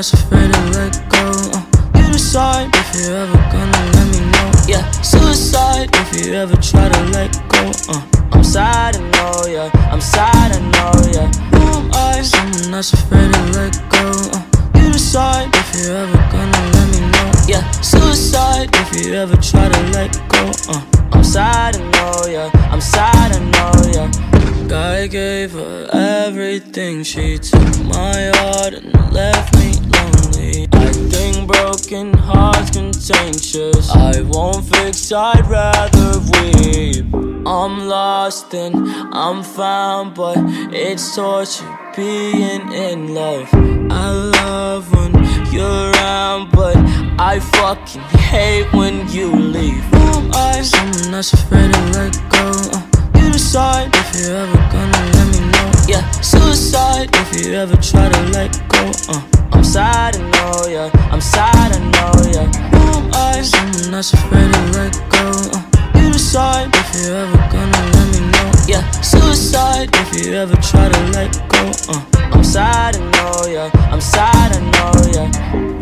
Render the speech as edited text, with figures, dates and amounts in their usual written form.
not so afraid to let go. You decide if you're ever gonna let me know. Yeah, suicide if you ever try to let go. I'm sad, I know, yeah. I'm sad, I know, yeah. Who am I? Someone not so afraid to let go. You decide if you're ever gonna let me know. Yeah, suicide if you ever try to let go. I'm sad, I know, yeah. I'm sad, I know, yeah. I gave her everything, she took my heart and left me lonely. I think broken hearts contentious, I won't fix, I'd rather weep. I'm lost and I'm found, but it's torture being in love. I love when you're around, but I fucking hate when you leave. I'm someone that's afraid to let go. You decide if you're ever gonna let me know. Yeah, suicide if you ever try to let go. I'm sad, I know, yeah. I'm sad, I know, yeah. Who am I? Someone that's afraid to let go. You decide if you're ever gonna let me know. Yeah, suicide if you ever try to let go. I'm sad, I know, yeah. I'm sad, I know, yeah.